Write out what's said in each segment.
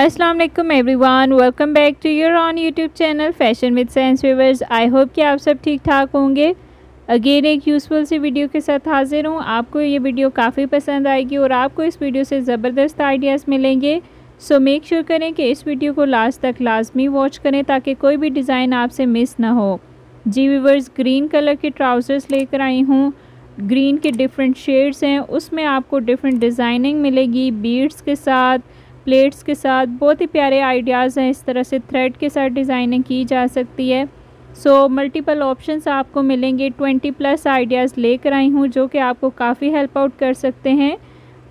अस्सलाम वालेकुम everyone, welcome back to your own YouTube channel fashion with sense viewers. I hope कि आप सब ठीक ठाक होंगे। अगेन एक यूज़फुल सी वीडियो के साथ हाजिर हूँ। आपको ये वीडियो काफ़ी पसंद आएगी और आपको इस वीडियो से ज़बरदस्त आइडियाज़ मिलेंगे। सो मेक श्योर करें कि इस वीडियो को लास्ट तक लाजमी वॉच करें ताकि कोई भी डिज़ाइन आपसे मिस ना हो। जी व्यूअर्स, ग्रीन कलर के ट्राउज़र्स लेकर आई हूँ। ग्रीन के डिफरेंट शेड्स हैं, उसमें आपको डिफरेंट डिज़ाइनिंग मिलेगी। बीड्स के साथ, प्लेट्स के साथ बहुत ही प्यारे आइडियाज़ हैं। इस तरह से थ्रेड के साथ डिज़ाइनिंग की जा सकती है। सो मल्टीपल ऑप्शंस आपको मिलेंगे। 20+ आइडियाज़ लेकर आई हूँ जो कि आपको काफ़ी हेल्प आउट कर सकते हैं।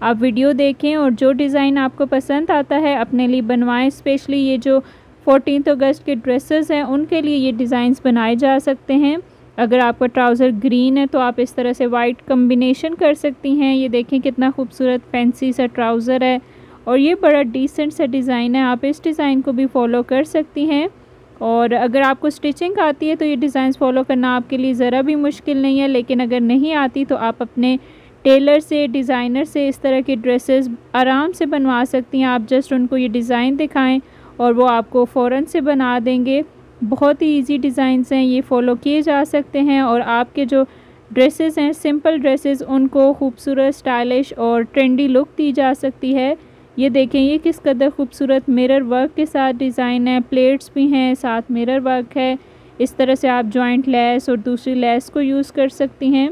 आप वीडियो देखें और जो डिज़ाइन आपको पसंद आता है अपने लिए बनवाएं। स्पेशली ये जो 14 अगस्त के ड्रेसेस हैं उनके लिए ये डिज़ाइंस बनाए जा सकते हैं। अगर आपका ट्राउज़र ग्रीन है तो आप इस तरह से वाइट कम्बिनेशन कर सकती हैं। ये देखें कितना खूबसूरत फैंसी सा ट्राउज़र है और ये बड़ा डिसेंट सा डिज़ाइन है। आप इस डिज़ाइन को भी फॉलो कर सकती हैं। और अगर आपको स्टिचिंग आती है तो ये डिज़ाइंस फॉलो करना आपके लिए ज़रा भी मुश्किल नहीं है, लेकिन अगर नहीं आती तो आप अपने टेलर से, डिज़ाइनर से इस तरह के ड्रेसेस आराम से बनवा सकती हैं। आप जस्ट उनको ये डिज़ाइन दिखाएं और वो आपको फ़ौरन से बना देंगे। बहुत ही ईजी डिज़ाइंस हैं, ये फ़ॉलो किए जा सकते हैं और आपके जो ड्रेसेस हैं, सिंपल ड्रेसेस, उनको खूबसूरत, स्टाइलिश और ट्रेंडी लुक दी जा सकती है। ये देखें ये किस कदर खूबसूरत मिरर वर्क के साथ डिज़ाइन है। प्लेट्स भी हैं, साथ मिरर वर्क है। इस तरह से आप जॉइंट लेस और दूसरी लेस को यूज़ कर सकती हैं।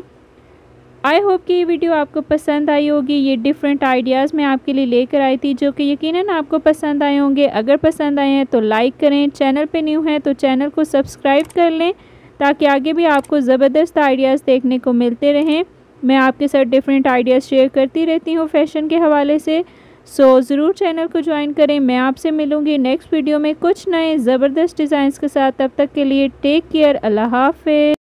आई होप कि ये वीडियो आपको पसंद आई होगी। ये डिफरेंट आइडियाज़ मैं आपके लिए लेकर आई थी जो कि यकीनन आपको पसंद आए होंगे। अगर पसंद आए हैं तो लाइक करें। चैनल पे न्यू हैं तो चैनल को सब्सक्राइब कर लें ताकि आगे भी आपको ज़बरदस्त आइडियाज़ देखने को मिलते रहें। मैं आपके साथ डिफरेंट आइडियाज़ शेयर करती रहती हूँ फैशन के हवाले से। सो ज़रूर चैनल को ज्वाइन करें। मैं आपसे मिलूँगी नेक्स्ट वीडियो में कुछ नए ज़बरदस्त डिज़ाइंस के साथ। तब तक के लिए टेक केयर, अल्लाह हाफ़िज़।